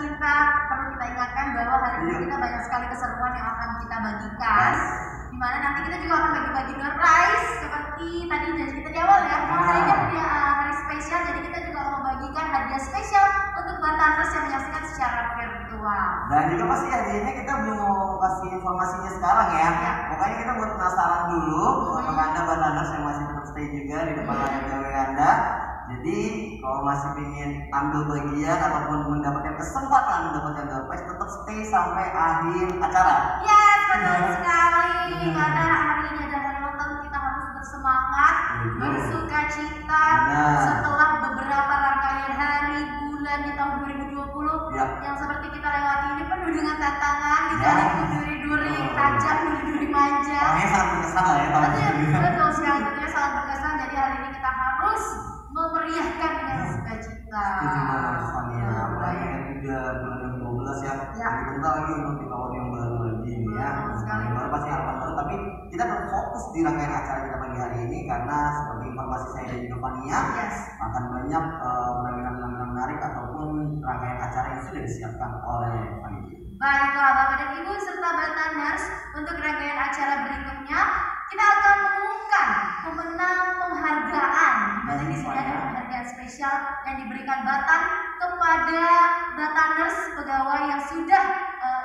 pecinta, perlu kita ingatkan bahwa hari ini kita banyak sekali keseruan yang akan kita bagikan. Di mana nanti kita juga akan bagi-bagi door prize seperti tadi janji kita di awal ya. Karena hari ini dia hari spesial, jadi kita juga akan membagikan hadiah spesial untuk Bataners yang menyaksikan secara virtual. Dan juga pasti hadiahnya kita belum mau kasih informasinya sekarang ya. Makanya kita buat penasaran dulu untuk Anda Bataners yang masih tetap stay juga di depan layar TV Anda. Jadi kalau masih ingin ambil bagian ataupun mendapatkan kesempatan mendapatkan door prize, tetap stay sampai akhir acara. Ya, betul sekali. Karena hari ini adalah hari ulang, kita harus bersemangat, bersuka cita. Setelah beberapa rangkaian hari, bulan di tahun 2020 yang seperti kita lewati ini penuh dengan tantangan, kita duri-duri tajam, duri-duri manja. Ini sangat berkesan ya tahun ini. Betul sekali, tentunya sangat berkesan. Jadi hari ini kita harus memeriahkan dengan sukacita. Itu maksudnya, apalagi kan juga bulan 12 ya. Bentar lagi untuk di tahun yang baru lagi ini ya. Baru pasti harapan baru, tapi kita akan fokus di rangkaian acara kita pagi hari ini karena seperti informasi saya dan juga Vania, akan banyak penampilan-penampilan menarik ataupun rangkaian acara yang sudah disiapkan oleh Vania. Baiklah Bapak dan Ibu serta Bataners, untuk rangkaian acara berikutnya kita akan mengumumkan pemenang penghargaan. Di sini ada penghargaan spesial yang diberikan Batan kepada Bataners, pegawai yang sudah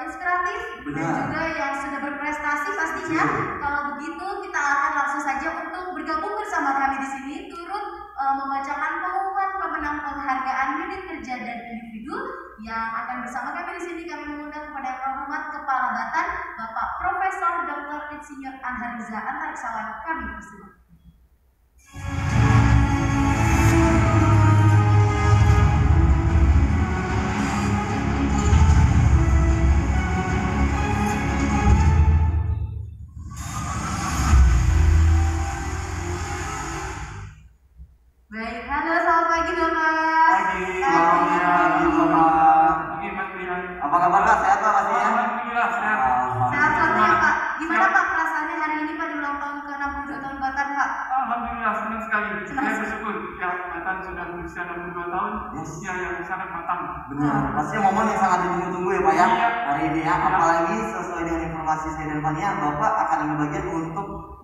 inspiratif dan juga yang sudah berprestasi pastinya. Kalau begitu kita akan langsung saja untuk bergabung bersama kami di sini turut membacakan pengumuman pemenang penghargaan unit kerja dan individu yang akan bersama kami di sini. Kami mengundang kepada yang terhormat Kepala Batan Bapak Profesor Dr. Insinyur Anhariza Antariksawan. Kami persilakan.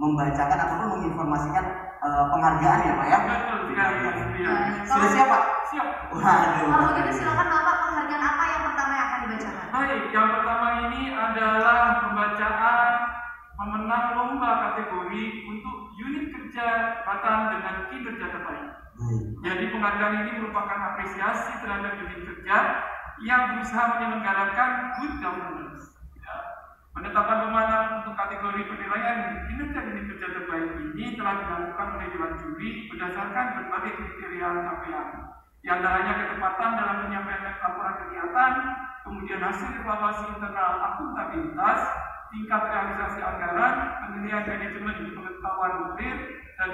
Membacakan ataupun menginformasikan penghargaan ya Pak ya? Betul sekali. Sudah siap Pak? Siap. Waduh. Kalau begitu silakan Bapak, penghargaan apa yang pertama yang akan dibacakan? Baik, yang pertama ini adalah pembacaan pemenang lomba kategori untuk unit kerja Batan dengan kinerja terbaik. Jadi penghargaan ini merupakan apresiasi terhadap unit kerja yang berusaha menyelenggarakan good governance. Penetapan pemenang untuk kategori penilaian kinerja unit kerja terbaik ini telah dilakukan oleh dewan juri berdasarkan berbagai kriteria capaian, di antaranya ketepatan dalam penyampaian laporan kegiatan, kemudian hasil evaluasi internal akuntabilitas, tingkat realisasi anggaran, penilaian manajemen pengetahuan luber, dan